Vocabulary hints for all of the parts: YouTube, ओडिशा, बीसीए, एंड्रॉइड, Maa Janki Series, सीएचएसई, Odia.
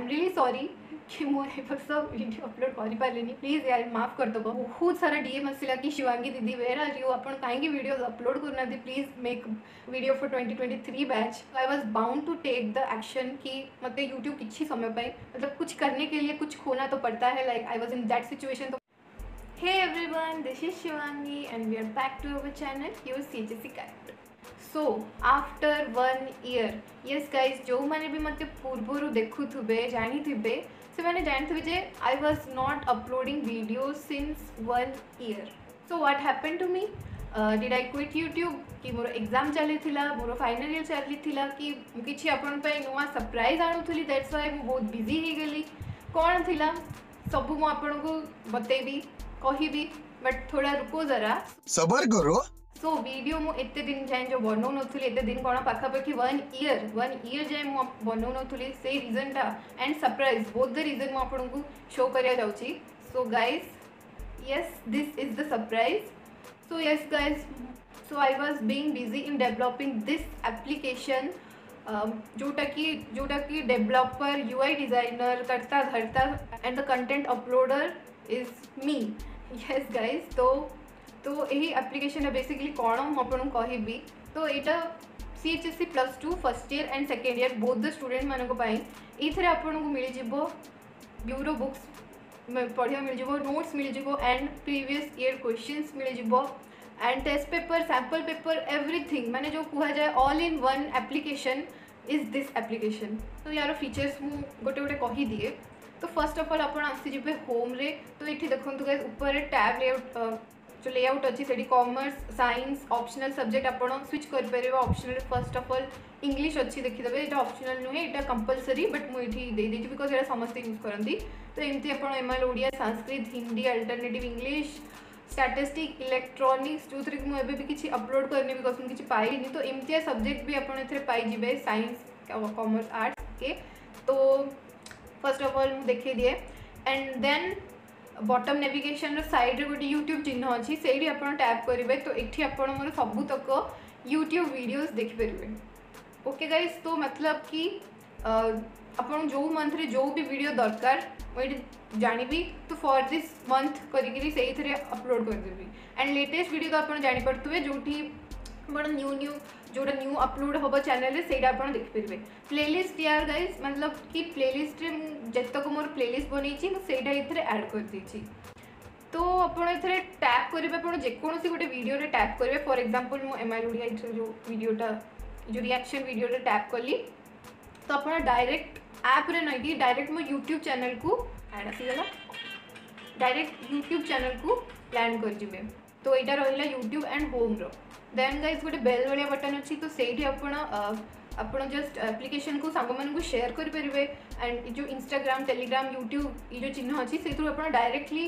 I am really sorry कि मोरे पर सब वीडियो अपलोड करी पालेनी, प्लीज यार माफ कर दो। बहुत सारा डीएम आसला कि शिवांगी दीदी वेर आर यू, आप कहीं वीडियो अपलोड करना, please make video for 2023 batch. I was bound to take the action कि मतलब यूट्यूब किसी समय पर मतलब कुछ करने के लिए कुछ खोना तो पड़ता है, like I was in that situation. Hey everyone, this is Shivangi and we are back to our channel your सीएचएसई character. So after 1 year yes guys, जो मैंने भी मतलब पूर्वर देखुबे जानिथे से मैंने जानी जे I was not uploading video since 1 year। So what happened to me, did I quit YouTube कि मोर एग्जाम चली मोर फाइनल इयर चली कि आपण पे नुआ सरप्राइज आणुली, दैट्स व्हाई मु बहुत बिजी हो गली। कौन थिला सबु मु आपण को बतेबी कहबी, बट थोड़ा रुको जरा सबर करो। सो वीडियो मु एते दिन जाए जो बनौ नथुली, एते दिन कोना पाखापाखी 1 year जाए मु बनौ नथुली, से रीजन टा and surprise both the reason मु आपन को शो करया जाउची। So guys yes, this is the surprise. So yes guys, so I was being busy in developing this application, जोटा की डेवलपर यूआई डिजाइनर करता धरता and the content uploader is me. Yes guys, तो यही application basically कौन मुझे कहबी, तो यहाँ सीएचएसई +2 first year and second year both the student मानी ये आपन को मिल जिवो ब्यूरो बुक्स पढ़ा मिल जिवो, नोट्स मिल जिवो एंड प्रीवियस इयर क्वेश्चंस मिल जिवो and test paper, sample paper, everything माने जो कहा जाए all in one application is this application. तो यार फीचर्स मु गोटे गोटे कही दिए। तो फर्स्ट ऑफ ऑल आपन आसी जिवे होम रे, तो ये देखते गाइस ऊपर टैब लेआउट जो लेआउट अच्छी से कॉमर्स साइंस ऑप्शनल सब्जेक्ट आपड़ स्विच कर optional. First of all English अच्छी देखीदे, ये ऑप्शनल नुहे, ये कंपलसरी, बट मुझे देदेजी बिकज ये समस्ते यूज करती। तो एमती आपल Odia Sanskrit Hindi alternative English statistic electronics जो थी मुझे किसी अपलोड करनी बिकज मुझे पाइनी। तो एमती सब्जेक्ट भी आपजे साइंस कॉमर्स आर्ट्स के। तो फर्स्ट ऑफ ऑल देखे दिए and then bottom navigation side रे गोटे यूट्यूब चिन्ह अच्छी से आप टैप करेंगे, तो ये आपड़ मोर सबुतक यूट्यूब वीडियोस देखिपारे। ओके गाइज, तो मतलब कि आपन जो मंथ रे जो भी वीडियो दरकार मुझे जानी, तो फॉर दिस मंथ करी से अपलोड करदेवी एंड लेटेस्ट वीडियो तो आप जापे जोटी न्यू न्यू जोड़ा न्यू अपलोड हम चैनल से देखिपारे। प्लेलिस्ट यार गाइज, मतलब कि प्लेलिस्ट रे जतक मोर प्लेलिस्ट बनई सेटा ऐड कर देछि। तो आपड़ एथरे टैप करेंगे, आप जेकोसी गोटे वीडियो रे टैप करेंगे। फॉर एग्जांपल मो एमआई ओडिया जो वीडियोटा जो रिएक्शन वीडियो रे टैप कली, तो आप डायरेक्ट ऐप रे नहीं डायरेक्ट मो यूट्यूब चैनल को ऐड आसीगला, डायरेक्ट यूट्यूब चैनल को लैंड करजे। तो यहाँ रहा यूट्यूब एंड होम रो। देन गाइज गोटे बेल वाला बटन अच्छी, तो सही आप जस्ट एप्लिकेशन को सांग मान को शेयर करेंगे एंड जो इंस्टाग्राम टेलीग्राम यूट्यूब ये जो चिन्ह अच्छी से डायरेक्टली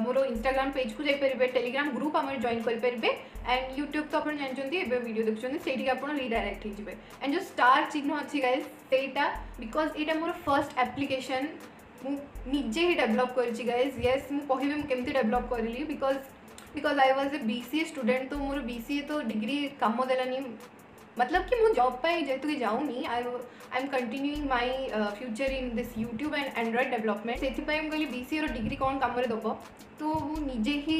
मोर इंस्टाग्राम पेज को जाइपर, टेलीग्राम ग्रुप आम जॉइन करेंगे एंड यूट्यूब तो आप जानते हैं वीडियो देखते से आप रिडायरेक्ट हो एंड जो स्टार चिन्ह अच्छी गाइज सेटा बिकज यहाँ मोर फर्स्ट एप्लीकेशन मुझे ही डेवलप करी गाइज। येस मुझे केमती डेवलप करी because I was a बीसीए student, तो मोर बीसीए तो डिग्री काम देलानी, मतलब कि मुझे जॉब पर जेहेतु कि जाऊनी, I am continuing my future in this YouTube and एंड्रॉइड development. से कहली बीसीए रो डिग्री कौन काम दब, तो मुझे ही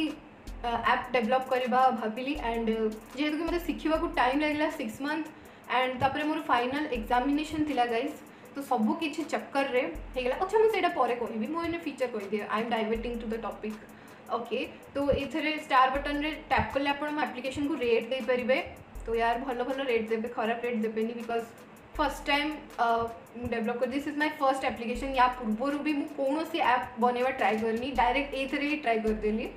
ऐप डेवलप करवा भाविली एंड जेहेतु कि मतलब शिखा को टाइम लगला 6 months एंड तापर मोर फाइनल एग्जामिनेशन थिला गाइस। तो सबू किसी चक्कर रे हेगला। अच्छा मुझे कहबी मुझे फीचर कहीदे, I am diverting to the topic. Okay, तो ये स्टार बटन रे टैप कले आप एप्लिकेशन को रेट दे पारे। तो यार भल भल रेट देते, खराब रेट देबेनि बिकज फर्स्ट टाइम डेवलप कर, this is my first application. या पूर्वर भी मुझे कौन सी ऐप बनवा ट्राए करनी, डायरेक्ट ये ही ट्राए करदेली।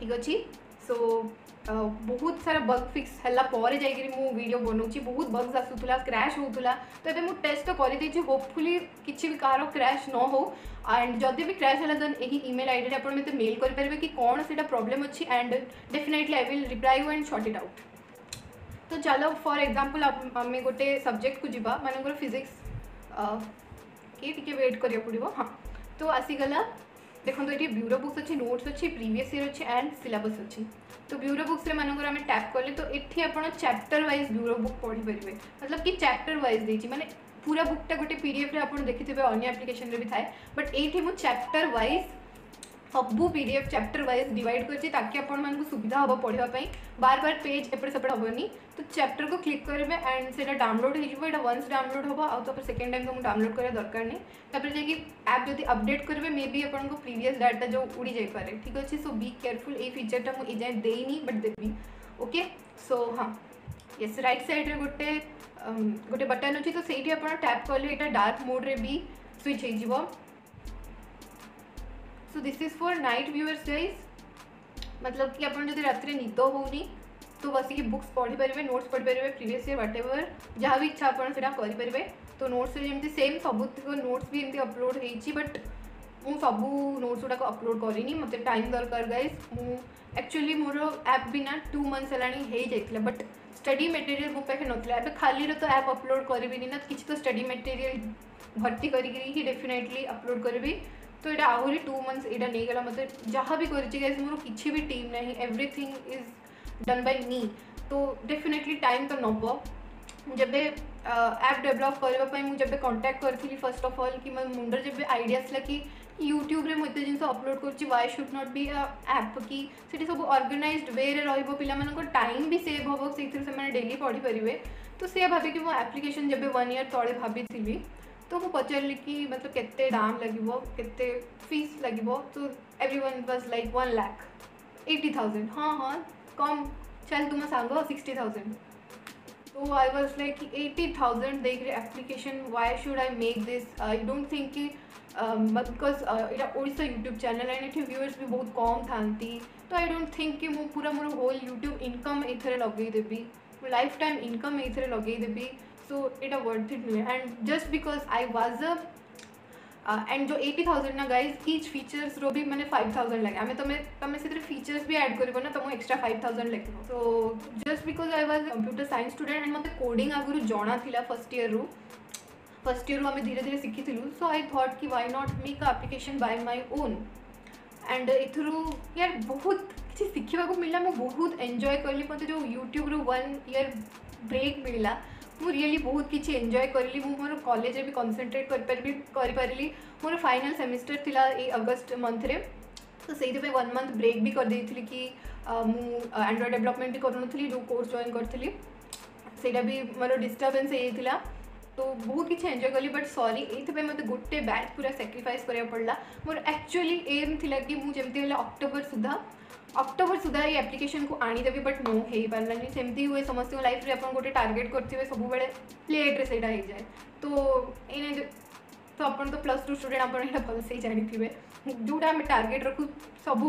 ठीक अच्छे, सो बहुत सारा बग फिक्स है जाकि मु वीडियो बनाऊँगी, बहुत बग्स आसूला क्रैश होता। तो ये मुझे टेस्ट तो करदे, होपफुली किसी भी कार क्रैश न हो एंड जब भी क्रैश है देन यही ईमेल आईडी आप मत मेल करेंगे कि कौन से प्रॉब्लम अच्छी and definitely I will reply you and sort it out. तो चलो फॉर एग्जांपल आम गोटे सब्जेक्ट को जीवा मानक फिजिक्स के वेट करा पड़ो। हाँ, तो आसीगला देखो ये ब्यूरो बुक्स अच्छी, नोट्स अच्छी, प्रीवियस ईयर अच्छी एंड सिलेबस अच्छी। तो ब्यूरो बुक्स मानक आम टैप कले, तो ये आप चैप्टर वाइज ब्यूरो बुक पढ़ी पारे, मतलब कि चैप्टर वाइज देती मैंने पूरा बुकटा गोटे पीडीएफ रे आपण देखिथिबे अन्य एप्लीकेशन रे भी थाए बट एठी मु चैप्टर वाइज सबू पीडीएफ चैप्टर वाइज डिवाइड करछि ताकि आपण मन को सुविधा हो पढ़वा पई बार बार पेज एपर सेपर होबनी। तो चैप्टर को क्लिक करबे एंड सेटा डाउनलोड होई जइबो। एटा वंस डाउनलोड होबो आ तो सेकंड टाइम तुम डाउनलोड करे दरकार नै तापर जे कि ऐप जदी अपडेट करबे मे बी आपण को प्रीवियस डाटा जो उडी जाय पारे। ठीक अछि, सो बी केयरफुल। ए फीचर टा मु इजाय देइनी बट देबी। ओके सो हां यस राइट साइड रे गोटे गोटे बटन अच्छी तो सही आप टैप कले ये डार्क मोड रे भी स्विच हो। So this is for night viewers guys, मतलब कि आप जब रात निद होनी तो बसिक बुक्स पढ़ी पारे, नोट्स पढ़ी पारे, प्रीवियस ईयर व्हाट एवर जहाँ भी इच्छा आपरे। तो नोट्स जमी सेम सब नोट्स भी एमती अपलोड होती बट मुझे सबू नोट्स गुड़ाक अपलोड करनी मतलब टाइम दरकार गाइज। मु एक्चुअली मोर ऐप भी ना 2 months है बट स्टडी मटेरियल मो पाखे नाला ए खाली तो ऐप अपलोड करी ना कि तो स्टडी मटेरियल भर्ती करके डेफिनेटली अपलोड करी। तो यहाँ आहरी 2 months यहाँ नहीं गला मतलब जहाँ भी करें मोर किसी भी टीम ना everything is done by me. तो डेफिनेटली टाइम तो नब जब ऐप डेवलप करने मुझे कॉन्टैक्ट करी फर्स्ट ऑफ ऑल कि मुंडर जब आइडिया आसला कि यूट्यूब रे मुझे जिनस अपलोड करछि why should not be a app कि सेठी सब ऑर्गेनाइज्ड वे रे रहइबो पिला मानको टाइम भी सेव होबो सेठी से माने डेली पढ़ी परिवे। तो से भाबे कि मो एप्लीकेशन जबे 1 year तळे भाबी थिली तो मो पचारली कि मतलब केते दाम लागिबो केते फीस लागिबो। तो एवरीवन वाज लाइक 1,80,000 हां कम चल तुम सांगो 60,000। तो आई वाज लाइक 80,000 देख रे application why should I make this. I don't think कि बिकज यहाँ ओडिशा यूट्यूब चैनल एंड ये व्यूअर्स भी बहुत कम थांती। तो आई डोंट थिंक कि मु पूरा मोर होल यूट्यूब इनकम एथरे लगेदेवी मो लाइफ टाइम इनकम एथरे लगेदेवी। सो यहाँ वर्थ इट नुहे and just because I was a and जो 80,000 ना गाइज इच फीचर्स रो भी मैंने 5,000 लगे आम तुम से फीचर्स भी ऐड करना तो मुझे एक्सट्रा 5,000 लगे। So just because I was computer science student and मत कोडिंग आगुरी जना था फर्स्ट ईयर आम धीरे धीरे शिखी। सो आई थॉट कि why not make a application by my own and एथरू यार बहुत किसी शिखा को मिला मैं बहुत एंजॉय करली। मत जो यूट्यूब रू 1 year ब्रेक मिला मु रियली बहुत किसी एंजॉय करली। मोर कॉलेज भी कंसंट्रेट कर मोर फाइनल सेमेस्टर थिला ए अगस्त मंथ रे। तो से 1 month ब्रेक भी कर देथिली कि मु एंड्रॉइड डेवलपमेंट भी करूनथली जो कोर्स जॉइन करथली सेटा भी मोर डिस्टर्बेंस हेइथिला। तो बहुत किसी एंजॉय कली बट सॉरी ये मत गोटे बैच पूरा सैक्रिफाइस करा पड़ा। मोर एक्चुअली एम थिला कि मुझे अक्टोबर सुधा ये एप्लीकेशन को आनीदेवी बट नो हो पारानी सेमती हुए समस्त लाइफ रे आपन गोटे टार्गेट करते सब लेट्रे से जाए। तो ये तो आपन तो प्लस 2 स्टूडेंट आपड़ा भल से जानी जोटा आम टार्गेट रखू सब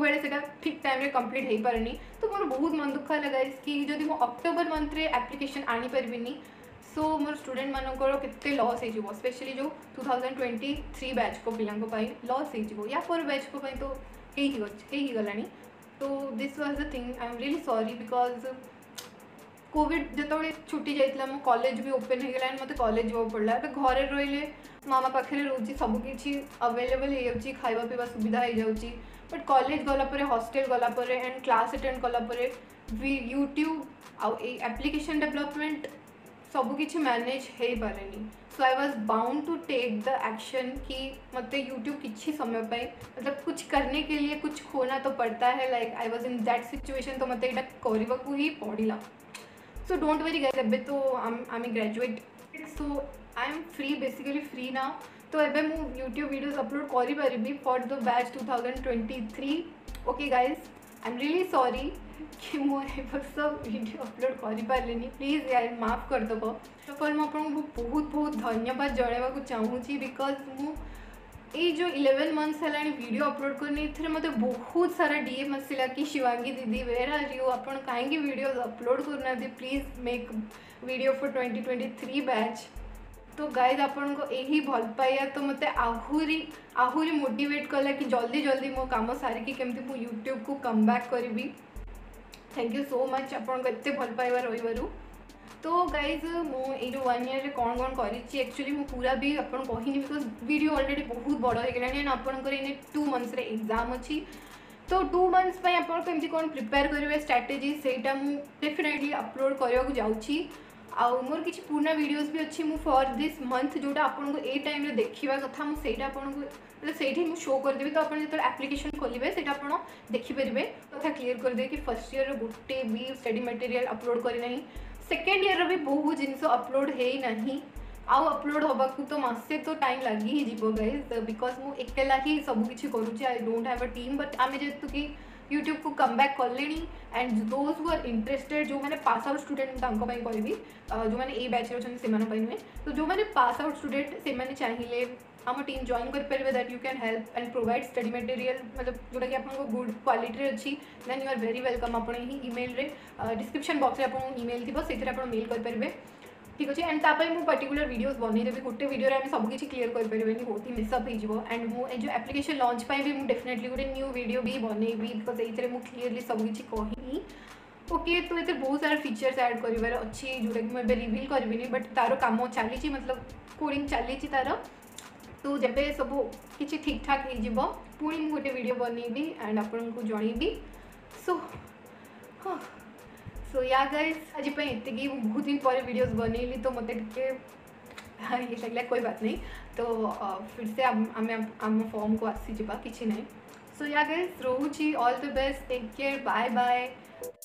ठीक टाइम रे कंप्लीट हो पारनी। तो मोर बहुत मन दुख लगा कि जब मुझे अक्टोबर मंथ एप्लीकेशन आनी पारिनी। सो मोर स्टूडेंट मानकर केते लॉस हो स्पेशली जो 2023 बैच को पिलांको पाई लॉस हो या पर बैच को पाई तो यही गलानी। तो this was the thing I am really sorry because Covid जो छुट्टी जाइतला मो कॉलेज भी ओपन हो गला मत कॉलेज जावा पड़ला। तो घर रहिले मामा पाखे रोची सबकि अवेलेबल हो जाऊँगी खावा पीवा सुविधा हो जाऊँगी बट कॉलेज गलापर हॉस्टेल गलापर एंड क्लास अटेंड कलापर यूट्यूब आउ एप्लीकेशन डेवलपमेंट सबकि मैनेज हो पारे। So I was bound to take the action कि मत यूट्यूब किसी समय पर मतलब कुछ करने के लिए कुछ खोना तो पड़ता है। Like I was in that situation तो मत यहाँ करवाक ही पड़ा। सो डोंट वरी गाइस एबे तो आम graduate so I am free basically free ना। तो एबे मु यूट्यूब वीडियोस अपलोड करि परबी for the batch 2023। Okay guys I am really sorry कि मुझे सब वीडियो अपलोड करि पारलेनी प्लीज यार माफ कर दबो। तो पर मैं आपको बहुत बहुत धन्यवाद जणावा को चाहूँगी बिकज मु जो 11 मंथ्स है वीडियो अपलोड करनी ए मत बहुत सारा डीएम आसला कि शिवांगी दीदी वेर आर यू आपण कहीं वीडियो अपलोड करना please make video for 2023 batch. तो गाइज आपण को यही भल पाया तो मत आहुरी मोटिवेट कला कि जल्दी जल्दी मो काम सारिकी मु यूट्यूब को कम बैक करी। थैंक यू सो मच आपन एत भल पाइबा रहीबारू। तो गाइज मो जो 1 year रे कौन कौन करी एक्चुअली मो पूरा भी आपन कहनी बिकज वीडियो ऑलरेडी बहुत बड़ हो गलानी एंड आपनकर इने 2 months रे एग्जाम अच्छी। तो 2 months पई आपन को एमती कोन प्रिपेयर करिवे स्ट्रेटजी सेटा मु डेफिनेटली अपलोड करबा को जाउची आउ मोर किछि पुराना वीडियोस भी अच्छी मु फॉर दिस मंथ जोटा आपन को ए टाइम रे देखिबा कथा मु सेटा आपन को मतलब सेठी मु शो कर देबी तो आपन जत एप्लीकेशन खोलिबे सेटा आपन देखि परिबे कथा क्लियर कर दे कि फर्स्ट ईयर रो गुटे भी स्टडी मटेरियल अपलोड करी नहीं सेकेंड ईयर रो भी बहुत जिंस अपलोड हेई नहीं आउ अपलोड होबाकू तो मसे तो टाइम लगी ही जीवो गाइस बिकॉज मु एकला ही सब किछि करूची I don't have a team but आमे जेतु कि YouTube को कमबैक कले and those who are interested जो मैंने पास आउट स्टूडेंट कहबी जो मैंने ए बैच से नुहे तो जो मैंने पास आउट स्टूडेंट से मैंने चाहिए आम टीम जॉइन करेंगे that you can help and provide study material मतलब जोटा कि आपको गुड क्वालिटी अच्छी then you are very welcome आप इमेल रे डिस्क्रिप्शन बॉक्स में आपको इमेल थी से आप मेल करेंगे ठीक अच्छे एंड तापर मु पर्टिकुलर वीडियोस बनईदेवी गोटे भिडियो में सब किसी क्लीयर करें बहुत ही मिसअप हो एंड मुझे जो एप्लिकेशन लॉन्च पे भी डेफिनेटली गोटे न्यू वीडियो भी बनईबी बिकज ये मुझे क्लीयरली सब किसी कही ओके तो ये बहुत सारा फीचर्स ऐड कर अच्छी जोटा कि मुझे रिविल करी बट तार काम चली मतलब कोडिंग चली तार तो जब सब किसी ठीक ठाक हो पुणी मु गोटे वीडियो बनईबी एंड आपन को जनईबी सो हाँ सो या गाइस आज एतिकी बहुत दिन पर वीडियोस बनइली तो मत ये लगला कोई बात नहीं तो फिर से आम फॉर्म को आसी जावा किसी नहीं सो या गाइस रोची all the best take care bye bye.